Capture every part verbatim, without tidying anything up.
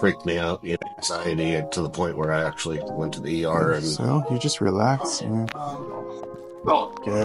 freaked me out, you know, anxiety, to the point where I actually went to the E R. And so you just relax, man. Oh, okay.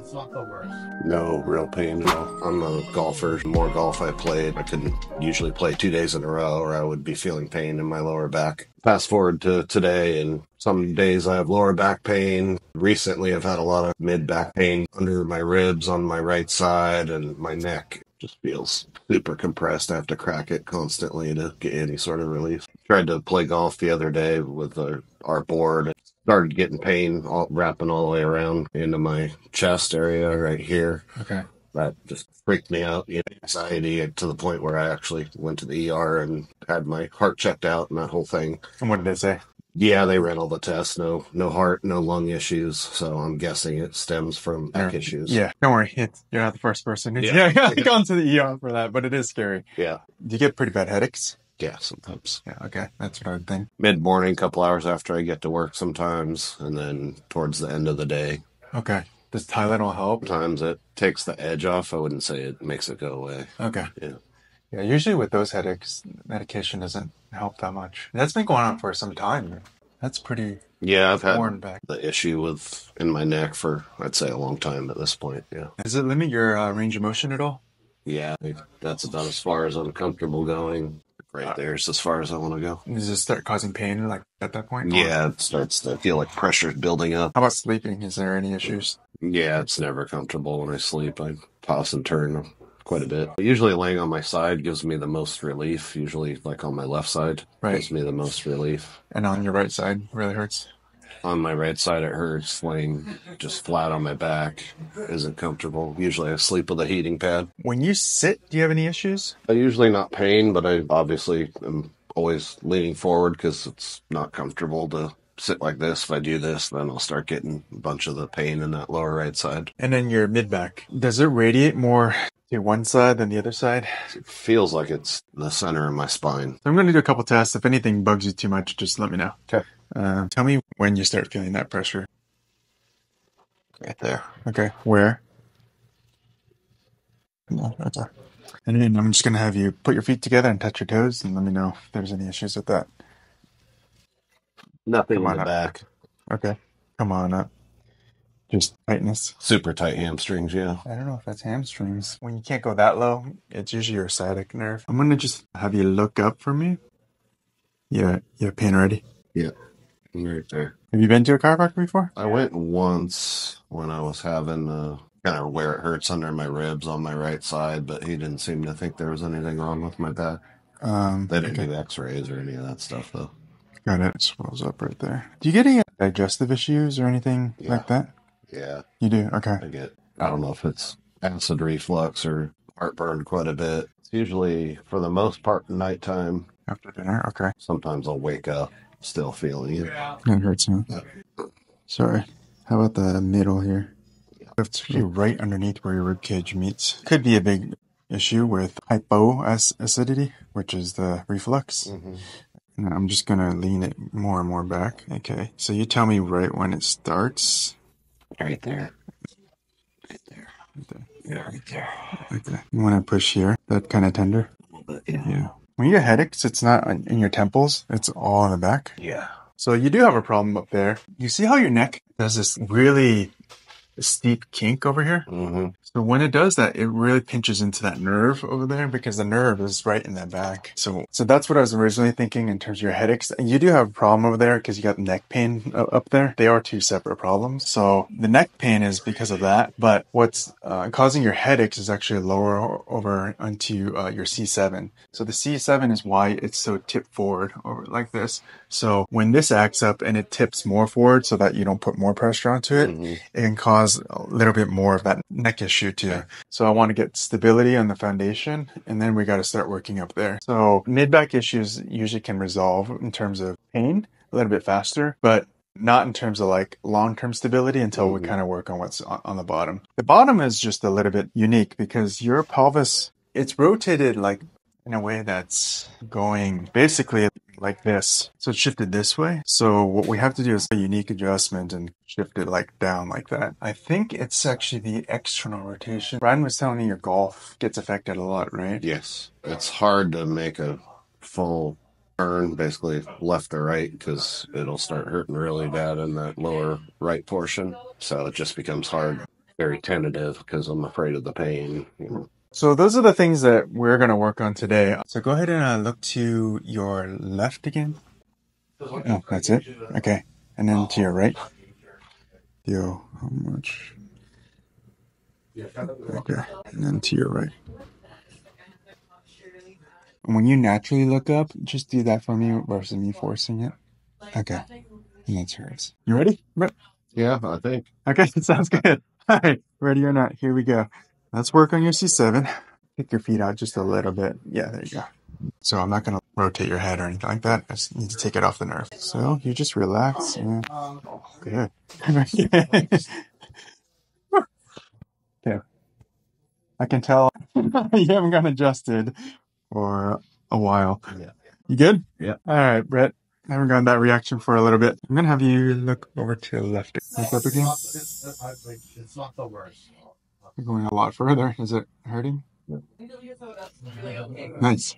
It's not the worst. No real pain at all. I'm a golfer. The more golf I played, I couldn't usually play two days in a row, or I would be feeling pain in my lower back. Fast forward to today, and some days I have lower back pain. Recently, I've had a lot of mid-back pain under my ribs, on my right side, and my neck. Just feels super compressed. I have to crack it constantly to get any sort of relief. Tried to play golf the other day with our, our board. Started getting pain all, wrapping all the way around into my chest area right here. Okay. That just freaked me out, you know, anxiety, to the point where I actually went to the E R and had my heart checked out and that whole thing. And what did they say? Yeah, they ran all the tests. No, no heart, no lung issues. So I'm guessing it stems from back issues. Yeah, don't worry. It's, you're not the first person who's yeah. Yeah, yeah. gone to the E R for that, but it is scary. Yeah. Do you get pretty bad headaches? Yeah, sometimes. Yeah, okay. That's what I would think. Mid-morning, a couple hours after I get to work sometimes, and then towards the end of the day. Okay. Does Tylenol help? Sometimes it takes the edge off. I wouldn't say it makes it go away. Okay. Yeah. Yeah, usually with those headaches, medication doesn't help that much. That's been going on for some time. That's pretty... Yeah, I've had back. the issue with in my neck for, I'd say, a long time at this point, yeah. Does it limit your uh, range of motion at all? Yeah, that's about as far as I'm comfortable going. Right there is as far as I want to go. Does it start causing pain like at that point? Yeah, it starts to feel like pressure building up. How about sleeping? Is there any issues? Yeah, it's never comfortable when I sleep. I toss and turn quite a bit. Usually laying on my side gives me the most relief. Usually like on my left side right. gives me the most relief. And on your right side really hurts? On my right side it hurts. Laying just flat on my back isn't comfortable. Usually I sleep with a heating pad. When you sit, do you have any issues? I usually not pain, but I obviously am always leaning forward because it's not comfortable to sit like this. If I do this, then I'll start getting a bunch of the pain in that lower right side. And then your mid-back, does it radiate more to one side than the other side? It feels like it's the center of my spine. So I'm going to do a couple tests. If anything bugs you too much, just let me know. Okay. Uh, tell me when you start feeling that pressure. Right there. Okay. Where? No, right there. And then I'm just going to have you put your feet together and touch your toes and let me know if there's any issues with that. Nothing Come on in the up. back. Okay. Come on up. Just tightness. Super tight hamstrings, yeah. I don't know if that's hamstrings. When you can't go that low, it's usually your sciatic nerve. I'm going to just have you look up for me. Yeah, your pain already? Yeah. Right there. Have you been to a chiropractor before? I went once when I was having uh, kind of where it hurts under my ribs on my right side, but he didn't seem to think there was anything wrong with my back. Um, they didn't okay. do x-rays or any of that stuff, though. Got it. It swells up right there. Do you get any digestive issues or anything yeah. like that? Yeah. You do? Okay. I get, I don't know if it's acid reflux or heartburn quite a bit. It's usually, for the most part, nighttime. After dinner? Okay. Sometimes I'll wake up still feeling it. It hurts, huh? Yeah. Sorry. How about the middle here? Yeah. It's really right underneath where your rib cage meets. Could be a big issue with hypoacidity, which is the reflux. Mm-hmm. And I'm just going to lean it more and more back. Okay. So you tell me right when it starts. Right there. Right there. Right there. Yeah, right there. Right there. You want to push here? That kind of tender? A little bit, yeah. Yeah. When you get headaches, it's not in your temples. It's all in the back. Yeah. So you do have a problem up there. You see how your neck does this really steep kink over here? Mm-hmm. So when it does that, it really pinches into that nerve over there because the nerve is right in that back. So so that's what I was originally thinking in terms of your headaches. And you do have a problem over there because you got neck pain up there. They are two separate problems. So the neck pain is because of that. But what's uh, causing your headaches is actually lower over onto uh, your C seven. So the C seven is why it's so tipped forward over like this. So when this acts up and it tips more forward so that you don't put more pressure onto it, mm-hmm. it can cause a little bit more of that neck issue. Shoot you. So I want to get stability on the foundation, and then we got to start working up there. So mid-back issues usually can resolve in terms of pain a little bit faster, but not in terms of like long-term stability until mm-hmm. we kind of work on what's on the bottom. The bottom is just a little bit unique because your pelvis, it's rotated like in a way that's going basically like this. So it's shifted this way. So what we have to do is a unique adjustment and shift it like down like that. I think it's actually the external rotation. Brian was telling me your golf gets affected a lot, right? Yes. It's hard to make a full turn, basically left to right, because it'll start hurting really bad in that lower right portion. So it just becomes hard, very tentative, because I'm afraid of the pain, you know. So those are the things that we're going to work on today. So go ahead and uh, look to your left again. Oh, that's it? Okay. And then to your right. Yo, how much? Okay. And then to your right. When you naturally look up, just do that for me versus me forcing it. Okay. And that's yours. You ready? Yeah, I think. Okay, sounds good. All right. Ready or not, here we go. Let's work on your C seven. Kick your feet out just a little bit. Yeah, there you go. So I'm not going to rotate your head or anything like that. I just need to take it off the nerve. So you just relax. And... good. There. I can tell you haven't gotten adjusted for a while. You good? Yeah. All right, Brett. I haven't gotten that reaction for a little bit. I'm going to have you look over to the left. Look up again. It's not the worst. You're going a lot further. Is it hurting? Nice.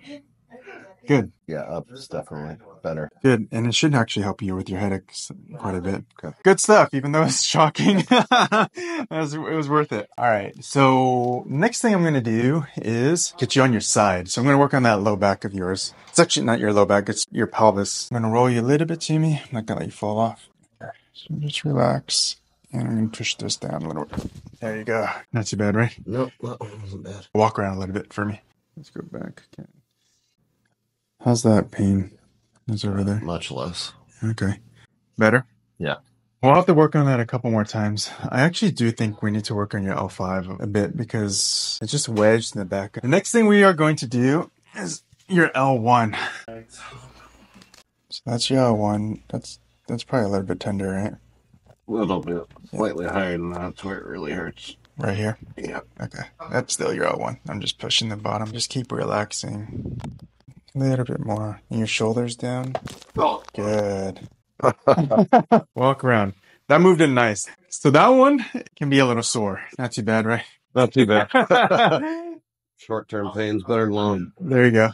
Good. Yeah, up is definitely better. Good. And it should actually help you with your headaches quite a bit. Okay. Good stuff, even though it's shocking. It was, it was worth it. All right. So next thing I'm going to do is get you on your side. So I'm going to work on that low back of yours. It's actually not your low back. It's your pelvis. I'm going to roll you a little bit to me. I'm not going to let you fall off. So just relax. And I'm going to push this down a little bit. There you go. Not too bad, right? Nope, that one wasn't bad. Walk around a little bit for me. Let's go back. Okay. How's that pain? Is over there? Much less. Okay. Better? Yeah. We'll have to work on that a couple more times. I actually do think we need to work on your L five a bit because it's just wedged in the back. The next thing we are going to do is your L one. So that's your L one. That's, that's probably a little bit tender, right? A little bit, slightly higher than that's where it really hurts. Right here? Yeah. Okay. That's still your L one. I'm just pushing the bottom. Just keep relaxing. A little bit more. And your shoulders down. Oh. Good. Walk around. That moved in nice. So that one can be a little sore. Not too bad, right? Not too bad. Short-term pain's better than long. There you go.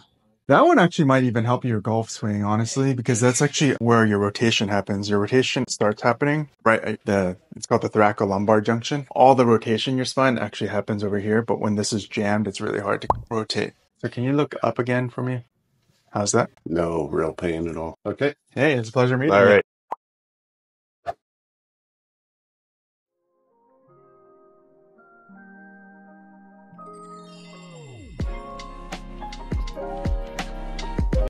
That one actually might even help your golf swing, honestly, because that's actually where your rotation happens. Your rotation starts happening right at the, it's called the thoracolumbar junction. All the rotation in your spine actually happens over here, but when this is jammed, it's really hard to rotate. So can you look up again for me? How's that? No real pain at all. Okay. Hey, it's a pleasure meeting you. All right.